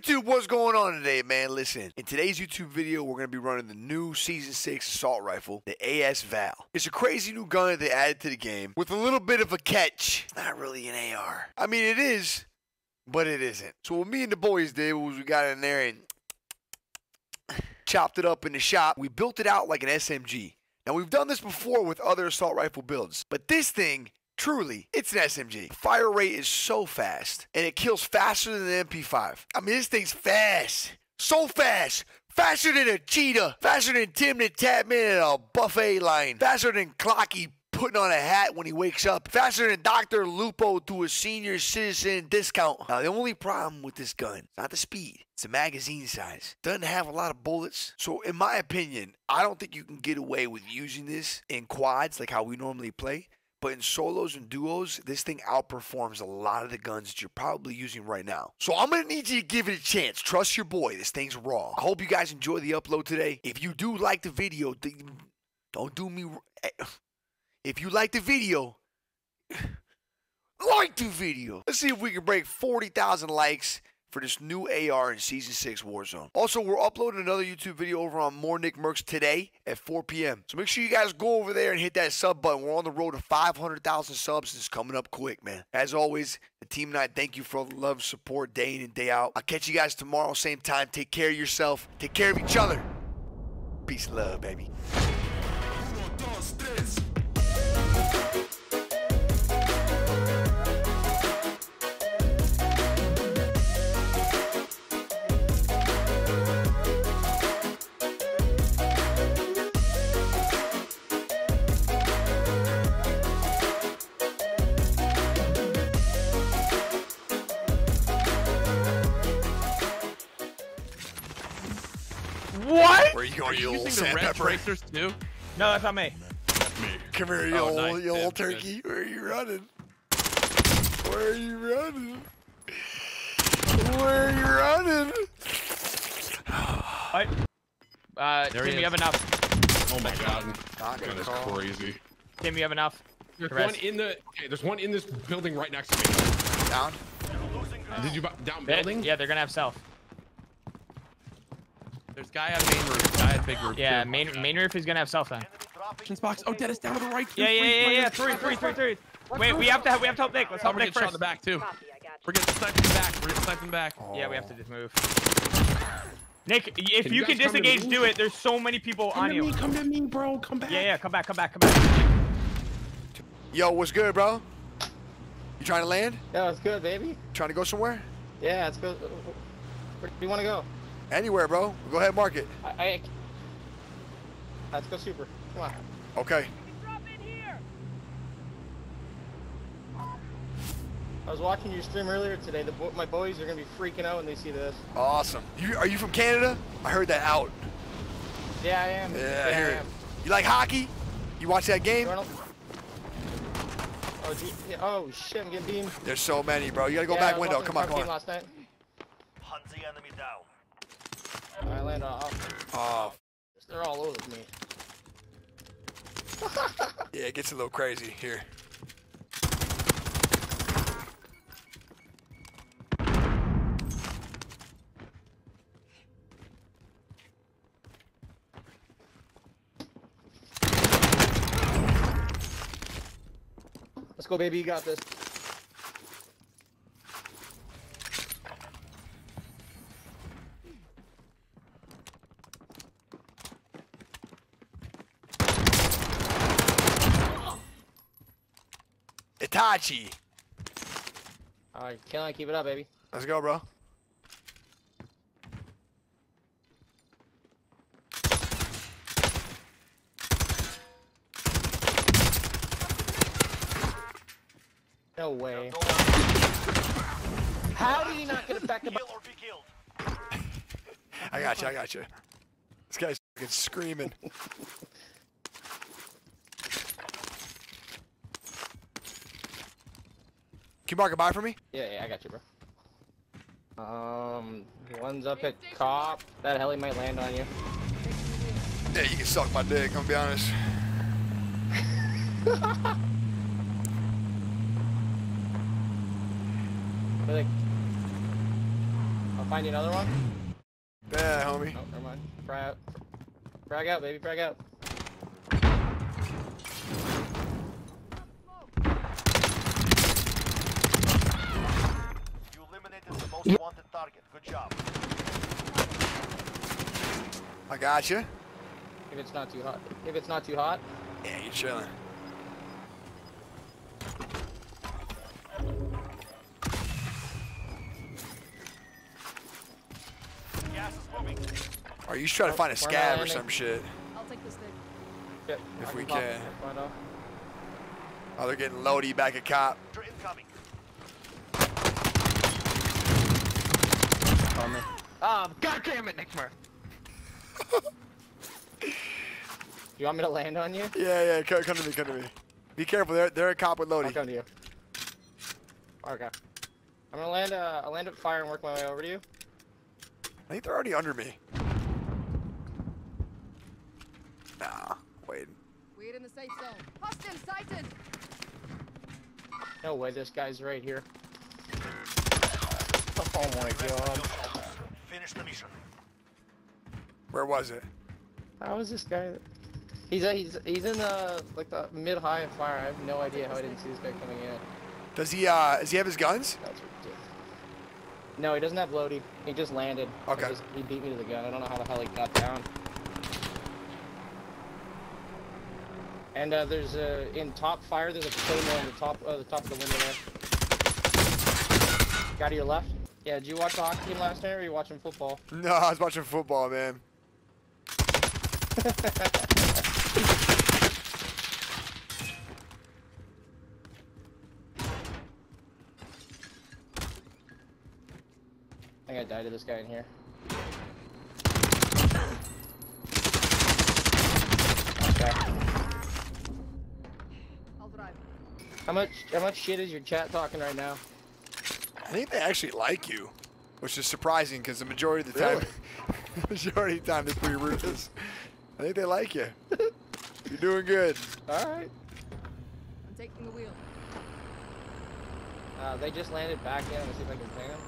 YouTube, what's going on today, man? Listen, in today's YouTube video, we're going to be running the new Season 6 Assault Rifle, the AS Val. It's a crazy new gun that they added to the game with a little bit of a catch. It's not really an AR. I mean, it is, but it isn't. So what me and the boys did was we got in there and chopped it up in the shop. We built it out like an SMG. Now, we've done this before with other assault rifle builds, but this thing, truly, it's an SMG. Fire rate is so fast, and it kills faster than the MP5. I mean, this thing's fast. So fast. Faster than a cheetah. Faster than Tim the Tapman at a buffet line. Faster than Clocky putting on a hat when he wakes up. Faster than Dr. Lupo to a senior citizen discount. Now, the only problem with this gun is not the speed. It's a magazine size. Doesn't have a lot of bullets. So in my opinion, I don't think you can get away with using this in quads like how we normally play. But in solos and duos, this thing outperforms a lot of the guns that you're probably using right now. So I'm going to need you to give it a chance. Trust your boy. This thing's raw. I hope you guys enjoy the upload today. If you do like the video, don't do me. If you like the video, like the video. Let's see if we can break 40,000 likes for this new AR in Season 6 Warzone. Also, we're uploading another YouTube video over on More Nick Mercs today at 4 p.m. So make sure you guys go over there and hit that sub button. We're on the road to 500,000 subs. It's coming up quick, man. As always, the team and I thank you for all the love, support, day in and day out. I'll catch you guys tomorrow, same time. Take care of yourself. Take care of each other. Peace, love, baby. What? Where are you going, you old sand pepper? Too? No, that's not me. That's me. Come here, you old turkey. Where are you running? Where are you running? Where are you running? Alright. Tim, you have enough. Oh my god. That is crazy. Tim, you have enough. There's one in the. Okay, there's one in this building right next to me. Down. Did you down building? Yeah, they're gonna have self. There's guy on main roof. Guy at big roof. Yeah, main roof is gonna have self then. Box. Oh, Dennis down to the right. Yeah. Three. Wait, we have to help Nick. Let's help Nick first. Shot in the back too. We're getting sniped in the back. Oh. Yeah, we have to just move. Nick, if you can disengage, do it. There's so many people on you. Come to me, bro. Come back. Yeah. Come back. Yo, what's good, bro? You trying to land? Yeah, it's good, baby. Trying to go somewhere? Yeah, it's good. Where do you want to go? Anywhere, bro. Go ahead, mark it. Let's go super. Come on. Okay. Drop in here. I was watching your stream earlier today. My boys are gonna be freaking out when they see this. Awesome. Are you from Canada? I heard that out. Yeah, I am. Yeah, I hear it. You like hockey? You watch that game? Oh shit! I'm getting beamed. There's so many, bro. You gotta go back window. Come on. Last night. Hunt the enemy down. I land off. Oh. They're all over me. Yeah, it gets a little crazy here. Let's go, baby. You got this. Itachi. All right, can I keep it up, baby? Let's go, bro. No way. How do you not get it back to killed? I got you. This guy's fucking screaming. Can you mark a buy for me? Yeah, I got you, bro. One's up at cop. That heli might land on you. Yeah, you can suck my dick, I'm gonna be honest. I'll find you another one? Yeah, homie. Oh, never mind. Frag out. Frag out, baby. Frag out. You eliminated the most wanted target. Good job. I got you. If it's not too hot. If it's not too hot. Yeah, you're chilling. Or you should try to find a scab or some shit. I'll take this thing. If we can. Oh, they're getting loady back at cop. God damn it, Nick Merc. You want me to land on you? Yeah, yeah, come to me, come to me. Be careful, they're a cop with loady. I'll come to you. Okay. I'm gonna land, I'll land at fire and work my way over to you. I think they're already under me. Nah, wait. We're in the safe zone. Hostile sighted. No way, this guy's right here. Oh my god. Finish the mission. Where was it? How is this guy? He's in the like the mid-high of fire. I have no idea how I didn't see this guy coming in. Does he have his guns? That's ridiculous. No, he doesn't have loading. He just landed. Okay. He beat me to the gun. I don't know how the hell he got down. And there's a in top fire. There's a claymore on the top of the window there. Guy to your left. Yeah. Did you watch the hockey team last night, or were you watching football? No, I was watching football, man. I think I died to this guy in here. Okay. I'll drive. How much shit is your chat talking right now? I think they actually like you, which is surprising because the majority of the time, they're pretty ruthless. I think they like you. You're doing good. All right. I'm taking the wheel. They just landed back in. Let's see if I can clean them.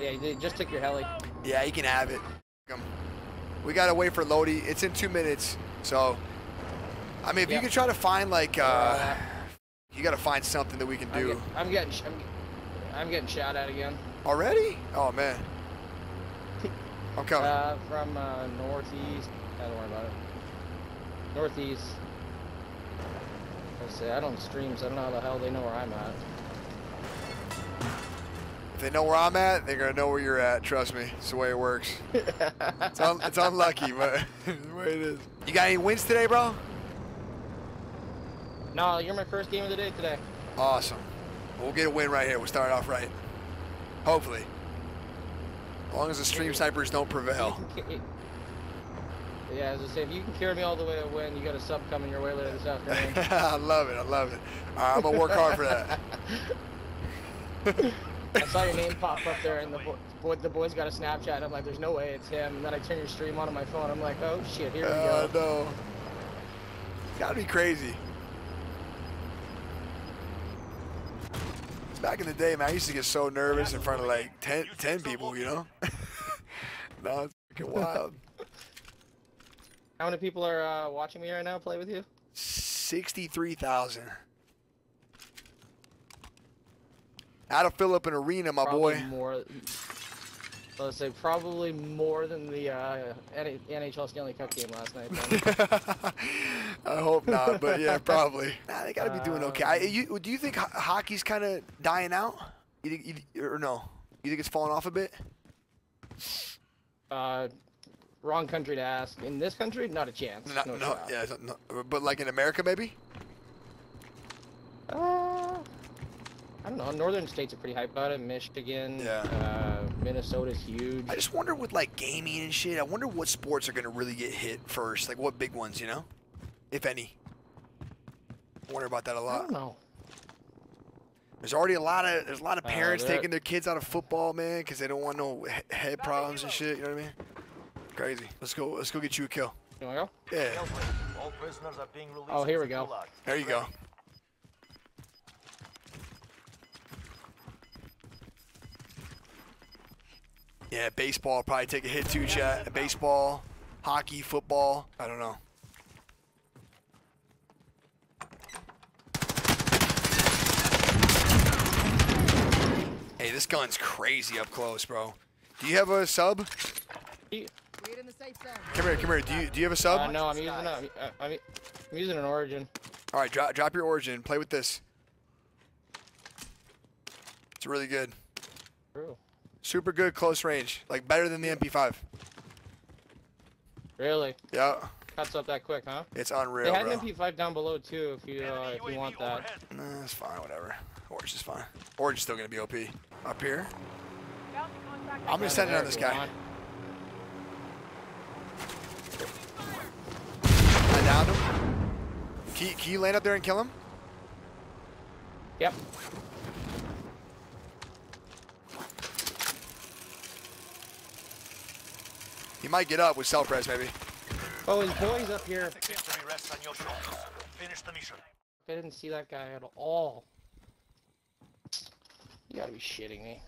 Yeah, they just took your heli. Yeah, you can have it. We gotta wait for Lodi. It's in 2 minutes. So, I mean, if you can try to find like, you gotta find something that we can do. I'm getting shot at again. Already? Oh man. I'm coming. From northeast. I don't worry about it. Northeast. Let's see. I don't stream, so I don't know how the hell they know where I'm at. They know where I'm at, they're gonna know where you're at, trust me. It's the way it works. It's unlucky, but it's the way it is. You got any wins today, bro? No, you're my first game of the day today. Awesome. We'll get a win right here. We'll start off right. Hopefully. As long as the stream snipers don't prevail. Yeah, as I say, if you can carry me all the way to win, you got a sub coming your way later this afternoon. I love it, I love it. All right, I'm gonna work hard for that. I saw your name pop up there, and the boys got a Snapchat. I'm like, there's no way it's him. And then I turn your stream on my phone. I'm like, oh shit, here we go. Oh no. It's gotta be crazy. Back in the day, man, I used to get so nervous in front of like 10 people, you know? No, it's fucking wild. How many people are watching me right now play with you? 63,000. How to fill up an arena, my probably boy. More, let's say probably more than the NHL Stanley Cup game last night. I hope not, but yeah, probably. Nah, they got to be doing okay. Do you think hockey's kind of dying out? Or no? You think it's falling off a bit? Wrong country to ask. In this country, not a chance. No, yeah, no, but like in America, maybe? I don't know, northern states are pretty hyped about it. Michigan, Minnesota's huge. I just wonder with like gaming and shit, I wonder what sports are gonna really get hit first. Like what big ones, you know? If any. I wonder about that a lot. I don't know. There's already a lot of parents taking their kids out of football, man, because they don't want no head problems and shit, you know what I mean? Crazy. Let's go get you a kill. You wanna go? Yeah. All prisoners are being released. Oh, here we go. There you go. Yeah, baseball will probably take a hit too, chat. Baseball, hockey, football. I don't know. Hey, this gun's crazy up close, bro. Do you have a sub? Come here. Do you have a sub? No, I'm using an Origin. All right, drop your Origin. Play with this. It's really good. True. Super good close range. Like better than the MP5. Really? Yeah. Cuts up that quick, huh? It's unreal. They had an MP5 down below too, if you want that. Nah, it's fine. Whatever. Orange is fine. Orange is still gonna be OP. Up here. I'm gonna send it on this guy. I downed him. Can you land up there and kill him? Yep. He might get up with self-res, maybe. Oh, his boy's up here. Finish the mission. I didn't see that guy at all. You gotta be shitting me.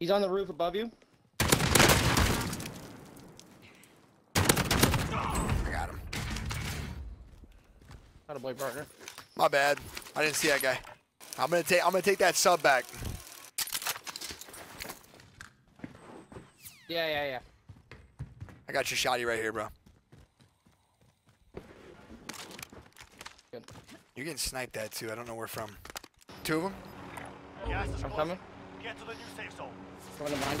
He's on the roof above you. I got him. Not a boy, partner. My bad. I didn't see that guy. I'm gonna take that sub back. Yeah. I got your shotty right here, bro. Good. You're getting sniped at too. I don't know where from. Two of them. I'm coming. Get to the new safe zone. Coming to mind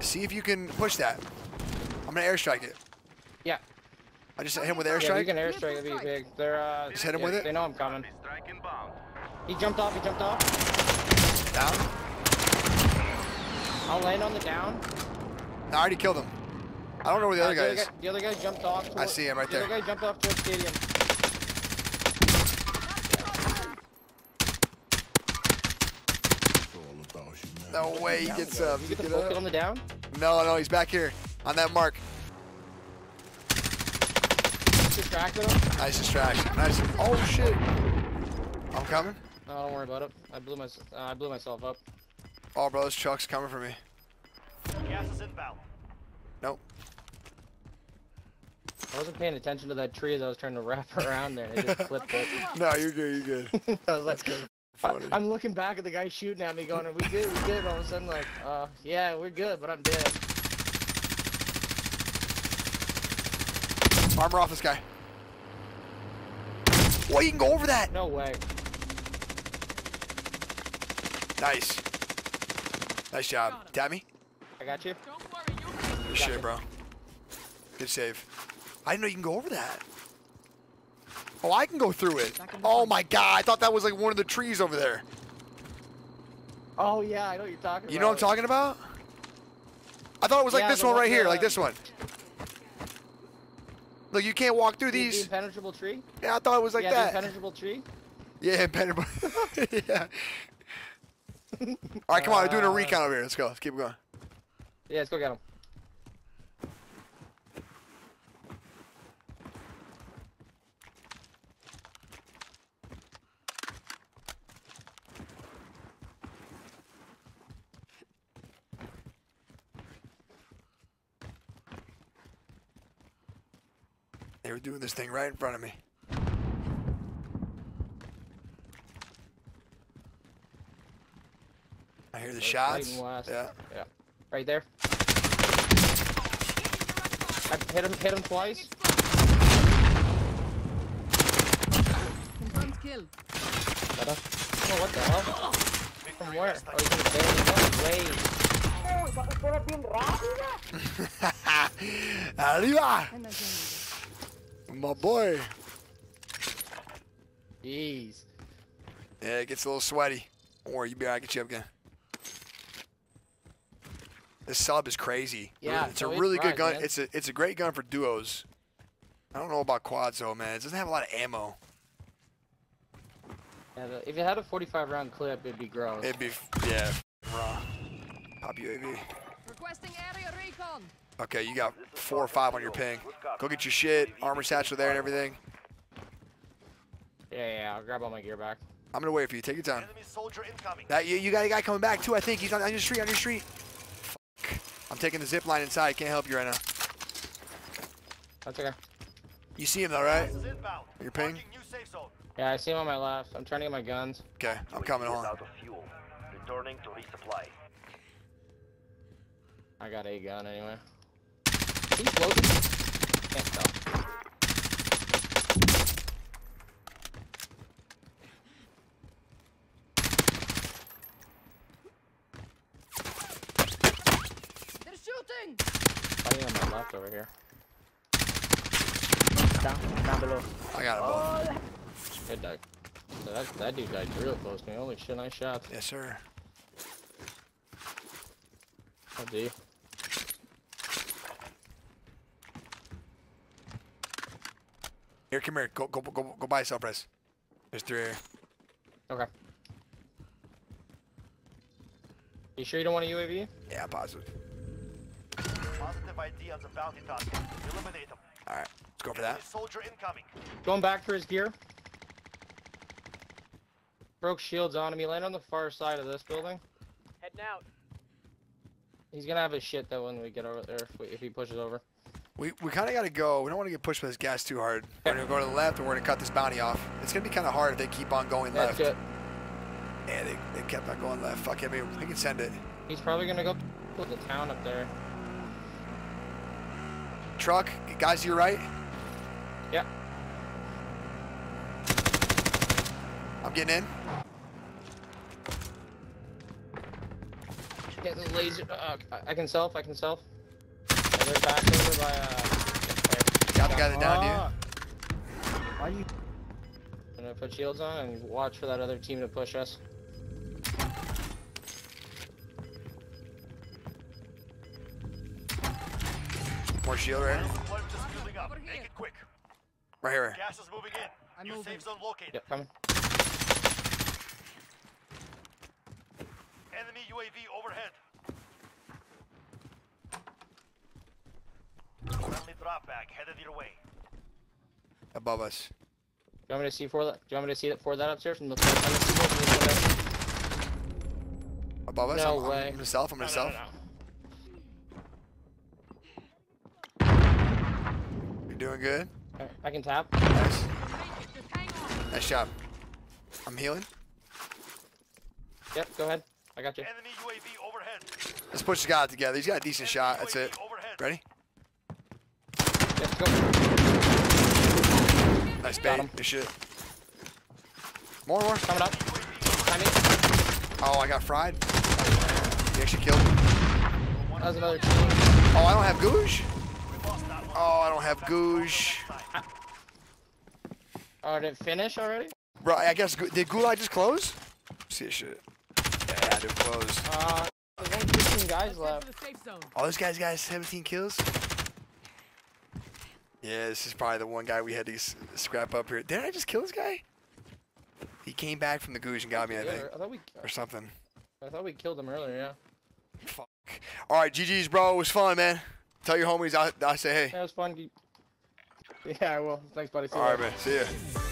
it. See if you can push that. I'm gonna airstrike it. Yeah. I just hit him with airstrike. Yeah, you can airstrike. It'd be big. They're just hit him with it. They know I'm coming. He jumped off. Down. I'll land on the down. I already killed him. I don't know where the other guy is. The other guy jumped off. I see him right there. The other guy jumped off to the stadium. No way he gets up. Did you get the bucket on the down? No, he's back here on that mark. Distracted him. Nice distraction. Nice. Oh shit. I'm coming. No, don't worry about it. I blew myself up. Oh, bro, this truck's coming for me. Gas is inbound. Nope. I wasn't paying attention to that tree as I was trying to wrap around there. And it just flipped it. No, you're good. I was like, I'm looking back at the guy shooting at me, going, "Are we good? We good?" All of a sudden, like, yeah, we're good, but I'm dead. Armor off this guy. Wait, you can go over that. No way. Nice. Nice job. Tap me. I got you. Good shit, bro. Good save. I didn't know you can go over that. Oh, I can go through it. Oh my god, I thought that was like one of the trees over there. Oh yeah, I know what you're talking about. You know what I'm talking about? I thought it was like this one right here, like this one. Look, you can't walk through these. The impenetrable tree? Yeah, I thought it was like that. The impenetrable tree? Yeah, impenetrable. Yeah. All right, come on. We're doing a recon over here. Let's go. Let's keep going. Yeah, let's go get him. They were doing this thing right in front of me. I hear the shots. Yeah. Right there. I hit him twice. Kill. Oh, what the hell? From where? Oh, he's in the way. My boy. Jeez. Yeah, it gets a little sweaty. Don't worry, you be alright. Get you up again. This sub is crazy. Yeah, it's a really good gun. Man. It's a great gun for duos. I don't know about quads though, man. It doesn't have a lot of ammo. Yeah, if it had a 45 round clip, it'd be gross. It'd be raw. Pop UAV. Requesting area recon. Okay, you got 4 or 5 on your ping. Go get your shit. Armor satchel there and everything. Yeah, I'll grab all my gear back. I'm gonna wait for you. Take your time. Enemy soldier incoming. That, you got a guy coming back too. I think he's on your street. On your street. Fuck. I'm taking the zip line inside. Can't help you right now. That's okay. You see him though, right? Your ping. Yeah, I see him on my left. I'm trying to get my guns. Okay, I'm coming on. Returning to resupply. I got a gun anyway. He's floating. Can't tell. They're shooting. Fighting on my left over here. Down below. I got him both. Good dog. So that dude died real close to me. Holy shit, nice shot. Yes, sir. Oh, D. Here, come here. Go buy yourself, Press. There's three here. Okay. You sure you don't want a UAV? Yeah, positive. Positive ID on the bounty target. Eliminate them. Alright, let's go for that. Soldier incoming. Going back for his gear. Broke shields on him. He landed on the far side of this building. Heading out. He's gonna have his shit though when we get over there if he pushes over. We kind of gotta go. We don't want to get pushed by this gas too hard. We're gonna go to the left and we're gonna cut this bounty off. It's gonna be kind of hard if they keep on going left. That's it. Yeah, they kept on going left. Fuck it, I mean, we can send it. He's probably gonna go to the town up there. Truck, guys, to your right. Yeah. I'm getting in. Getting the laser. I can self. I can self. Oh, they're back over by. Got the guy that downed you. Why you? I'm gonna put shields on and watch for that other team to push us. More shield right here. Make it quick. Right here. Gas is moving in. New safe zone located. Yep, coming. Enemy UAV overhead. Friendly drop back headed your way. Above us. Do you want me to see for that? Do you want me to see that for that upstairs? From the above us. No way. I'm myself. You're doing good. I can tap. Nice. Nice job. I'm healing. Yep. Go ahead. I got you. Enemy UAV overhead. Let's push the guy out together. He's got a decent shot. That's it. Overhead. Ready? Let's go. Nice bait. Good shit. More. Coming up. I mean. Oh, I got fried. He actually killed me. That was another team. Oh, I don't have Gouge. Oh, I don't have Gouge. Oh, did it finish already? Bro, I guess. Did Gulag just close? See this shit. Yeah, dude, close. There's only 15 guys left. Oh, this guy's got 17 kills? Yeah, this is probably the one guy we had to scrap up here. Didn't I just kill this guy? He came back from the Gouge and got me, I think. Or something. I thought we killed him earlier, yeah. Fuck. Alright, GG's, bro. It was fun, man. Tell your homies I say hey. That was fun. Yeah, I will. Thanks, buddy. Alright, man. See ya.